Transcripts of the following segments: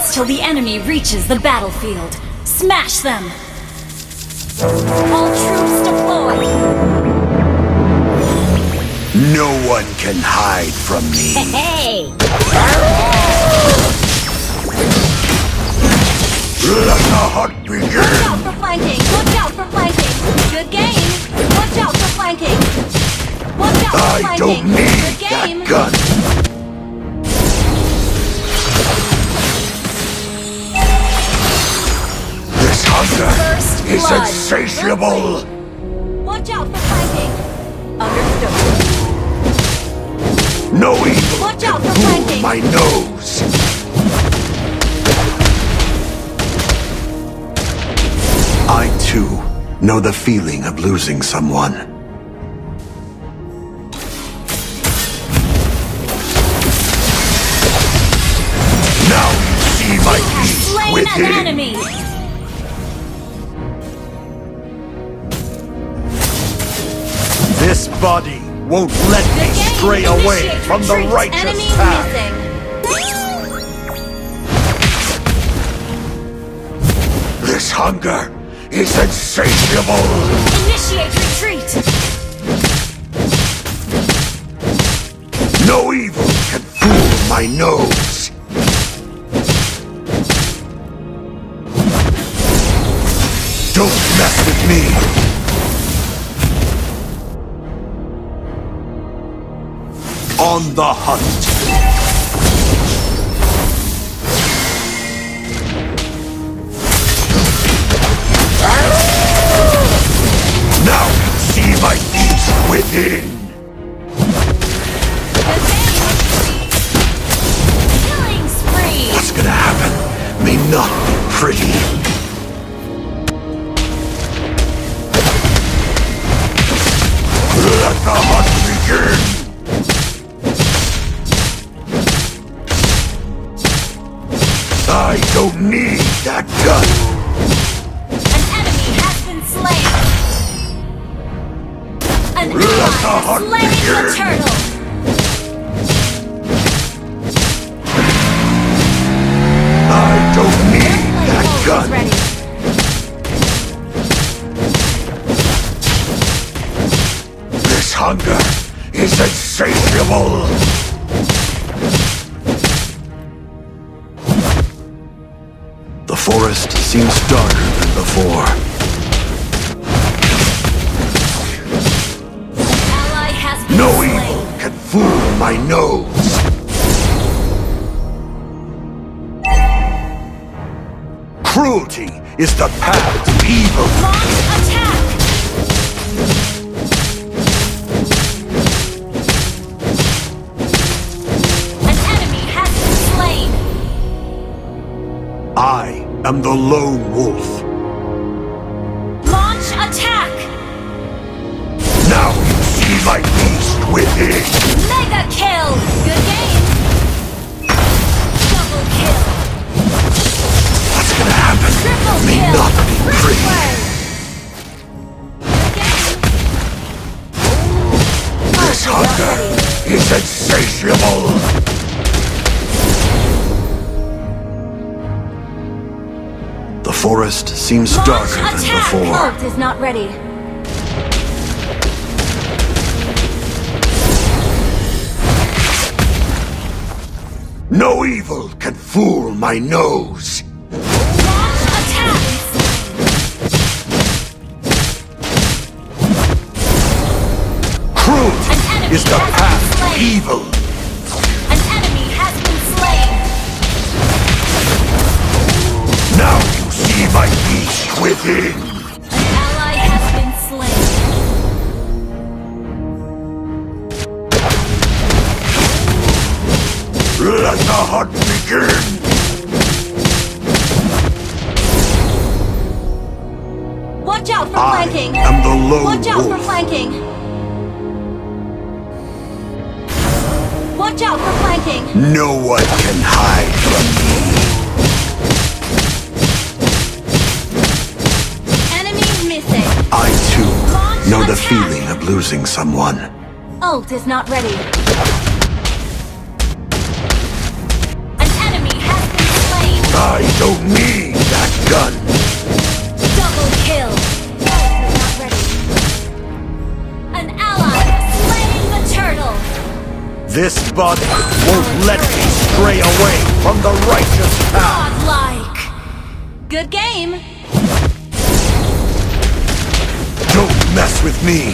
advance till the enemy reaches the battlefield. Smash them! All troops deployed! No one can hide from me. Hey! Let the hunt begin! Watch out for flanking! Watch out for flanking! Good game! Watch out for flanking! Watch out for flanking! I don't need that gun! First blood. Is insatiable! Watch out for flanking! Understood. No evil! Watch out for flanking! My nose! I too know the feeling of losing someone. Now you see my peace with him! Enemy. This body won't let me stray away from the righteous path. This hunger is insatiable. Initiate retreat. No evil can fool my nose. Don't mess with me. On the hunt. Now you see my beast within. Killing spree. What's gonna happen may not be pretty. Let the hunt begin. I don't need that gun! An enemy has been slain! An enemy has slain the turtle! I don't need that gun! This hunger is insatiable! The forest seems darker than before. Ally has been no slain. Evil can fool my nose. Cruelty is the path to evil. Launch attack! An enemy has been slain. I'm the lone wolf. Launch attack! Now you see my beast within. Mega kill! Good game! Double kill! What's gonna happen? Triple may kill. Not be pretty. Good game! This hunger is insatiable! The forest seems darker than before. Launch attack! Is not ready. No evil can fool my nose. Launch attack! Cruelty is the path to evil. An enemy has been slain. Now. See my beast within! An ally has been slain. Let the hunt begin! Watch out for flanking! I am the lone wolf. Watch out for flanking! Watch out for flanking! No one can hide from me! I, too, know the feeling of losing someone. Ult is not ready. An enemy has been slain. I don't need that gun! Double kill! You're not ready. An ally slaying the turtle! This body won't let me stray away from the righteous path! Godlike! Good game! Don't mess with me!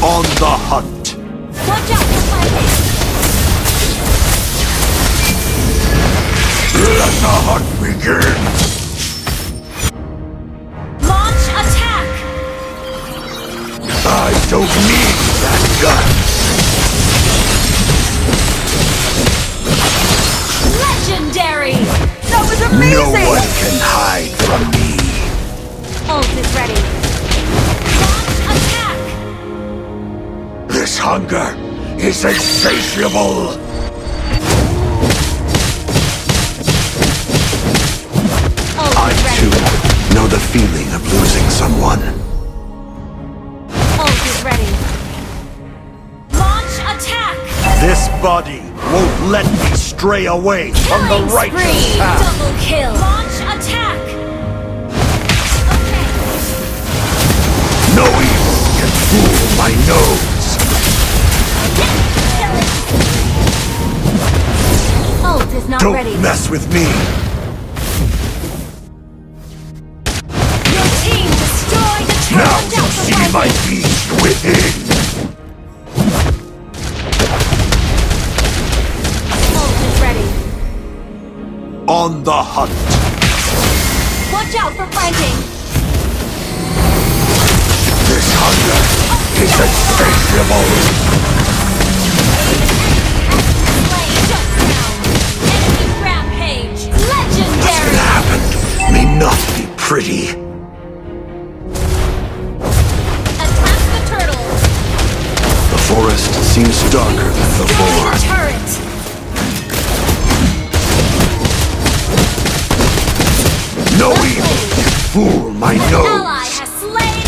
On the hunt! Watch out for my face! Let the hunt begin! Launch attack! I don't need that gun! Legendary! That was amazing! No one can hide from me! Ult is ready! This hunger is insatiable! I too know the feeling of losing someone. Ult is ready. Launch attack! This body won't let me stray away from the righteous path! Double kill! Launch attack! Okay. No evil can fool my nose! Is not Don't ready. Mess with me! Your team destroyed the turtle! Now you see my beast within! Ult is ready. On the hunt! Watch out for flanking! This hunger is insatiable! Not be pretty. Attack the turtle. The forest seems darker than before. Turret. No evil can fool my nose. An ally has slain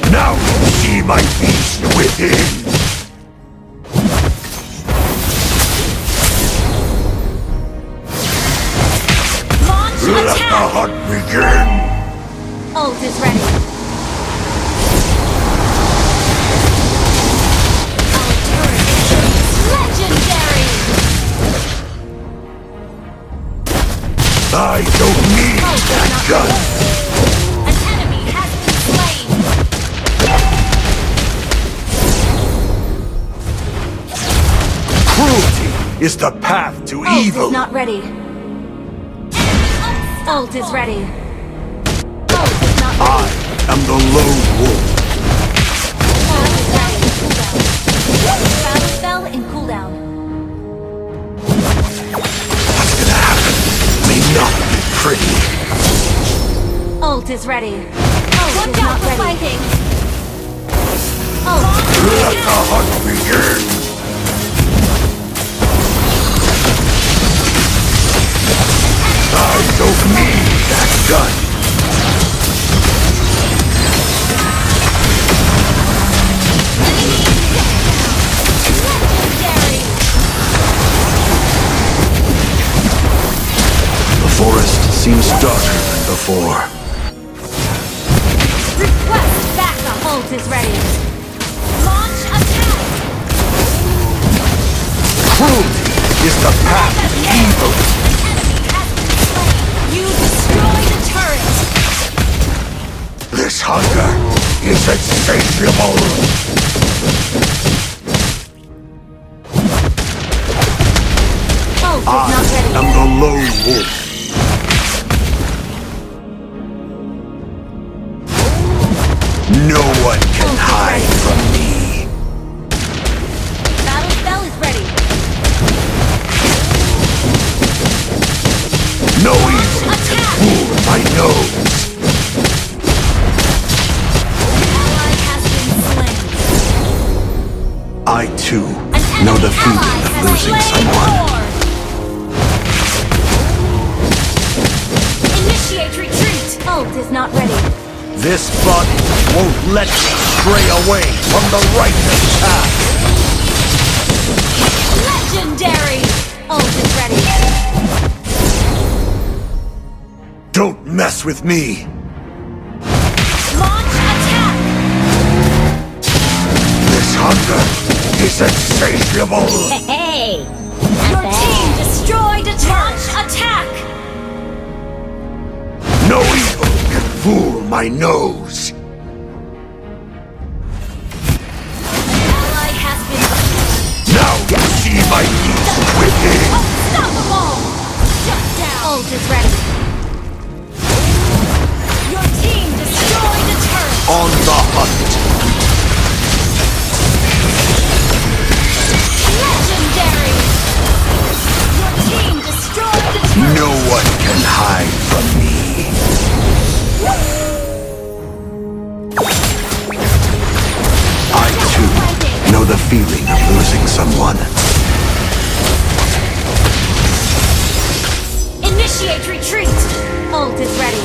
the turtle. Now you see my beast within. Let the hunt begin! Ult is ready. Our turret is legendary! I don't need that gun! An enemy has been slain! Cruelty is the path to evil! Ult is not ready. Ult is ready. Ult is not ready. I am the lone wolf. Battle spell in cooldown. What's gonna happen may not be pretty. Ult is ready. Ult is not ready. Let the hunt begin. I don't need that gun! Legendary! The forest seems darker than before. Request backup! Ult is ready! Launch attack! Cruelty is the path of evil! You destroy the turret! This hunger is insatiable! Oh, I not ready. Am the lone wolf! No one can hide from me! Battle spell is ready! No evil! I know. Ally has been slain. I too know the feeling of losing someone. Initiate retreat. Ult is not ready. This body won't Let me stray away from the righteous path. Legendary! Ult is ready. Don't mess with me. Launch attack. This hunger is insatiable. Hey! Your team destroyed a launch attack. No evil can fool my nose. My knees wicked! Unstoppable! Shut down! Ult is ready. Your team destroyed the turret! On the hunt! Legendary! Your team destroyed the turret! No one can hide from me. I too know the feeling of losing someone. Initiate retreat! Ult is ready.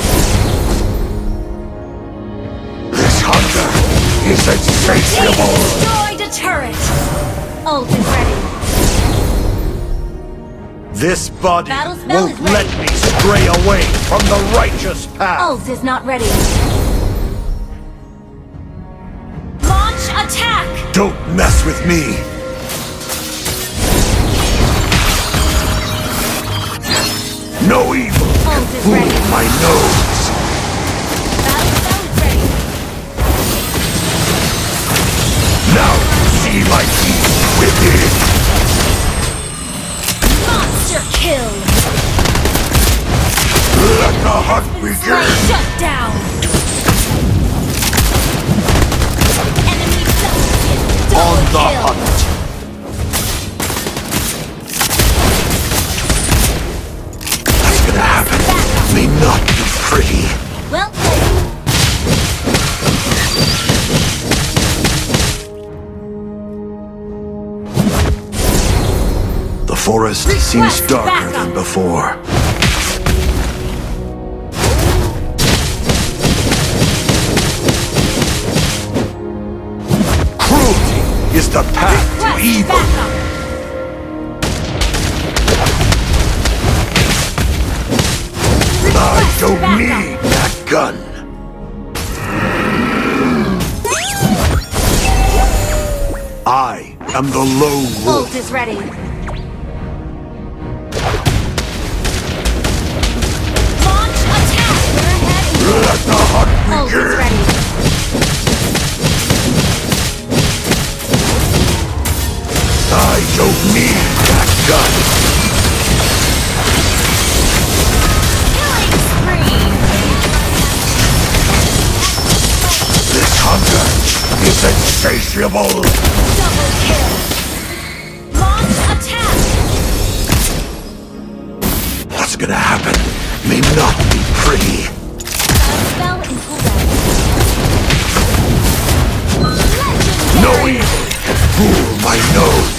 This hunger is insatiable! Destroy the turret! Ult is ready. This body won't let me stray away from the righteous path! Ult is not ready. Launch attack! Don't mess with me! No evil can fool my nose! Battle ready! Now see my teeth within! Monster kill! Let the hunt begin! Shut down! Enemy double kill! On the hunt! May not be pretty. Well played. The forest seems darker than before. Cruelty is the path to evil. Backup. I don't need that gun! I am the lone wolf! Ult is ready! Launch attack! We're heading! Let the hunt begin! Ult is ready! I don't need that gun! Hunger is insatiable! Double kill! Launch attack! What's gonna happen may not be pretty. Spell in cooldown. No evil can fool my nose!